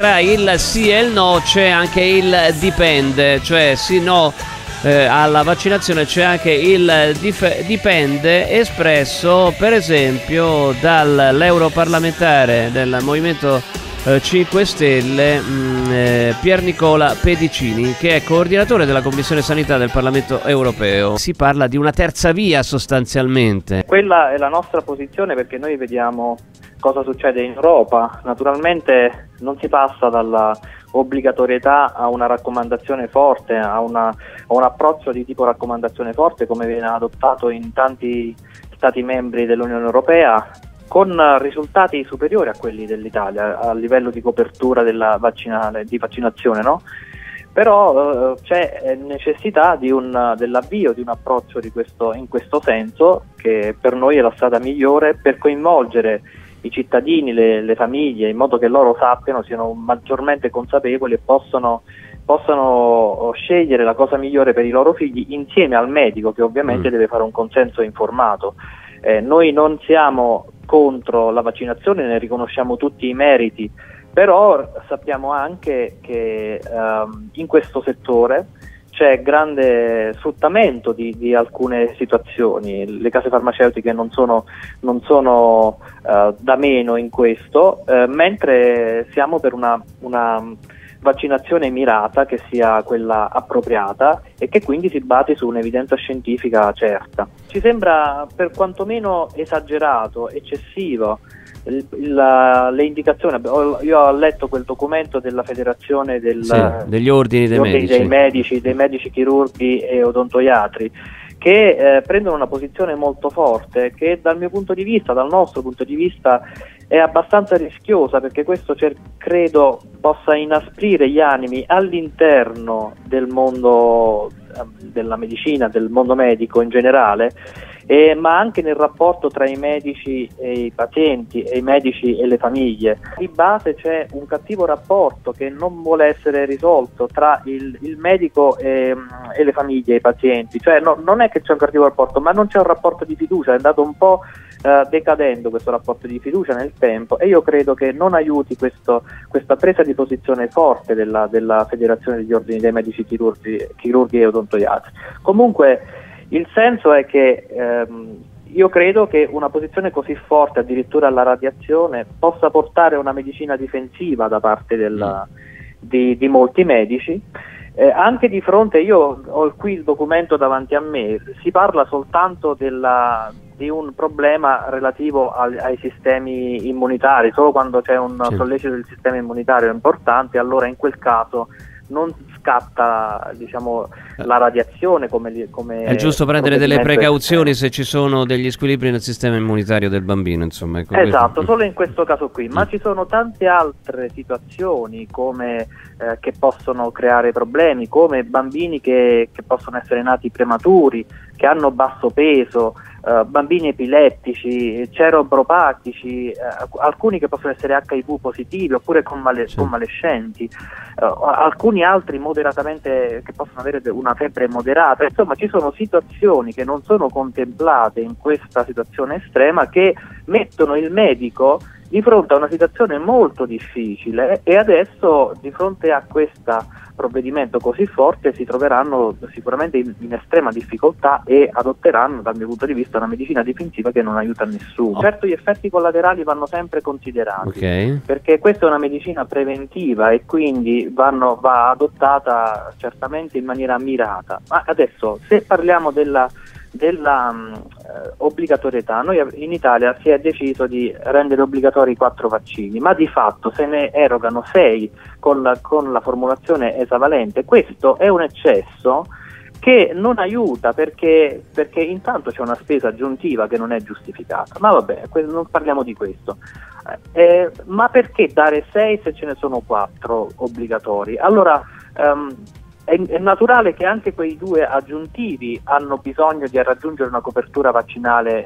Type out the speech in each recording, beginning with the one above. Tra il sì e il no c'è anche il dipende, cioè sì no alla vaccinazione c'è anche il dipende espresso per esempio dall'europarlamentare del Movimento 5 Stelle Piernicola Pedicini, che è coordinatore della Commissione Sanità del Parlamento Europeo. Si parla di una terza via sostanzialmente. Quella è la nostra posizione, perché noi vediamo cosa succede in Europa. Naturalmente non si passa dalla obbligatorietà a una raccomandazione forte, a un approccio di tipo raccomandazione forte come viene adottato in tanti Stati membri dell'Unione Europea, con risultati superiori a quelli dell'Italia a livello di copertura della vaccinazione, no? Però c'è necessità dell'avvio di un approccio in questo senso, che per noi è la strada migliore per coinvolgere i cittadini, le famiglie, in modo che loro sappiano, siano maggiormente consapevoli e possano scegliere la cosa migliore per i loro figli insieme al medico, che ovviamente deve fare un consenso informato. Noi non siamo contro la vaccinazione, ne riconosciamo tutti i meriti, però sappiamo anche che in questo settore c'è grande sfruttamento di alcune situazioni. Le case farmaceutiche non sono da meno in questo, mentre siamo per una vaccinazione mirata, che sia quella appropriata e che quindi si basi su un'evidenza scientifica certa. Ci sembra per quantomeno esagerato, eccessivo le indicazioni. Io ho letto quel documento della federazione degli ordini dei medici, chirurghi e odontoiatri, che prendono una posizione molto forte, che dal mio punto di vista, dal nostro punto di vista, è abbastanza rischiosa, perché questo credo possa inasprire gli animi all'interno del mondo della medicina, del mondo medico in generale, ma anche nel rapporto tra i medici e i pazienti, e i medici e le famiglie. Di base c'è un cattivo rapporto che non vuole essere risolto tra il medico e le famiglie e i pazienti. Cioè non è che c'è un cattivo rapporto, ma non c'è un rapporto di fiducia. È andato un po' decadendo questo rapporto di fiducia nel tempo, e io credo che non aiuti questa presa di posizione forte della Federazione degli Ordini dei Medici, Chirurghi e Odontoiatri. Comunque il senso è che io credo che una posizione così forte, addirittura alla radiazione, possa portare a una medicina difensiva da parte di molti medici. Anche di fronte, io ho qui il documento davanti a me, si parla soltanto di un problema relativo ai sistemi immunitari, solo quando c'è un sollecito del sistema immunitario importante, allora in quel caso non scatta, diciamo, la radiazione come è giusto prendere delle precauzioni se ci sono degli squilibri nel sistema immunitario del bambino, insomma. Esatto, solo in questo caso qui, ma ci sono tante altre situazioni come che possono creare problemi, come bambini che possono essere nati prematuri, che hanno basso peso, bambini epilettici, cerebropatici, alcuni che possono essere HIV positivi oppure convalescenti, alcuni altri moderatamente, che possono avere una febbre moderata. Insomma, ci sono situazioni che non sono contemplate in questa situazione estrema, che mettono il medico di fronte a una situazione molto difficile, e adesso di fronte a questo provvedimento così forte si troveranno sicuramente in estrema difficoltà e adotteranno, dal mio punto di vista, una medicina difensiva che non aiuta nessuno. Oh. Certo, gli effetti collaterali vanno sempre considerati, okay, perché questa è una medicina preventiva e quindi va adottata certamente in maniera mirata. Ma adesso, se parliamo della obbligatorietà, noi in Italia si è deciso di rendere obbligatori 4 vaccini, ma di fatto se ne erogano 6 con la formulazione esavalente. Questo è un eccesso che non aiuta, perché intanto c'è una spesa aggiuntiva che non è giustificata, ma vabbè, non parliamo di questo. Ma perché dare 6 se ce ne sono 4 obbligatori? Allora è naturale che anche quei 2 aggiuntivi hanno bisogno di raggiungere una copertura vaccinale,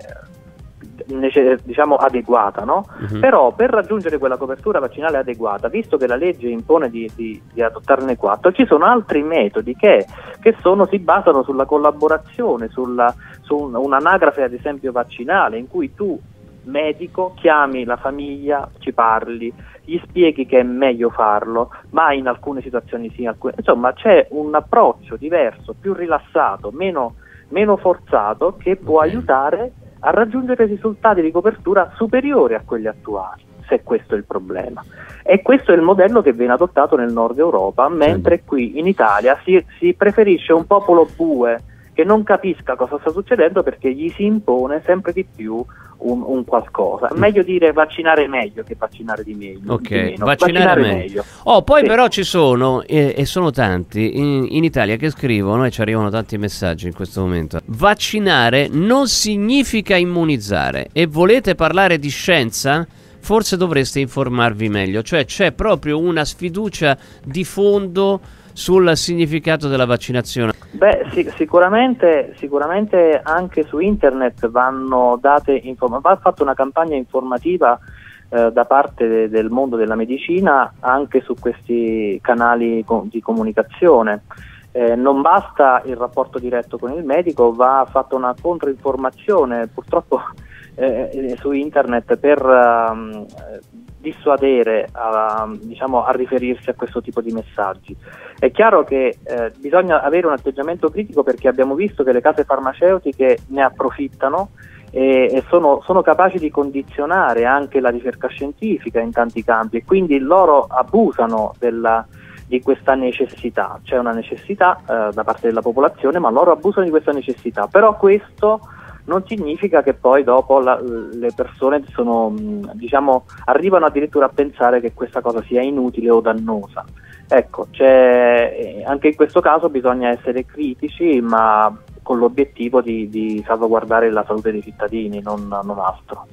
diciamo, adeguata, no? Però per raggiungere quella copertura vaccinale adeguata, visto che la legge impone di adottarne 4, ci sono altri metodi che si basano sulla collaborazione, su un'anagrafe ad esempio vaccinale, in cui tu medico, chiami la famiglia, ci parli, gli spieghi che è meglio farlo, ma in alcune situazioni sì, in alcune... insomma c'è un approccio diverso, più rilassato, meno forzato, che può aiutare a raggiungere risultati di copertura superiori a quelli attuali, se questo è il problema. E questo è il modello che viene adottato nel Nord Europa, mentre qui in Italia si preferisce un popolo bue che non capisca cosa sta succedendo, perché gli si impone sempre di più un qualcosa. Meglio dire vaccinare meglio che vaccinare di meglio. Ok, vaccinare meglio. Oh, poi sì. Però ci sono, e sono tanti, in Italia che scrivono, e ci arrivano tanti messaggi in questo momento: vaccinare non significa immunizzare, e volete parlare di scienza? Forse dovreste informarvi meglio. Cioè c'è proprio una sfiducia di fondo sul significato della vaccinazione. Beh, sicuramente anche su internet va fatta una campagna informativa da parte del mondo della medicina, anche su questi canali di comunicazione. Non basta il rapporto diretto con il medico, va fatta una controinformazione, purtroppo su internet, per dissuadere a riferirsi a questo tipo di messaggi. È chiaro che bisogna avere un atteggiamento critico, perché abbiamo visto che le case farmaceutiche ne approfittano e sono capaci di condizionare anche la ricerca scientifica in tanti campi, e quindi loro abusano di questa necessità. C'è una necessità da parte della popolazione, ma loro abusano di questa necessità. Però questo non significa che poi dopo le persone arrivano addirittura a pensare che questa cosa sia inutile o dannosa. Ecco, anche in questo caso bisogna essere critici, ma con l'obiettivo di salvaguardare la salute dei cittadini, non altro.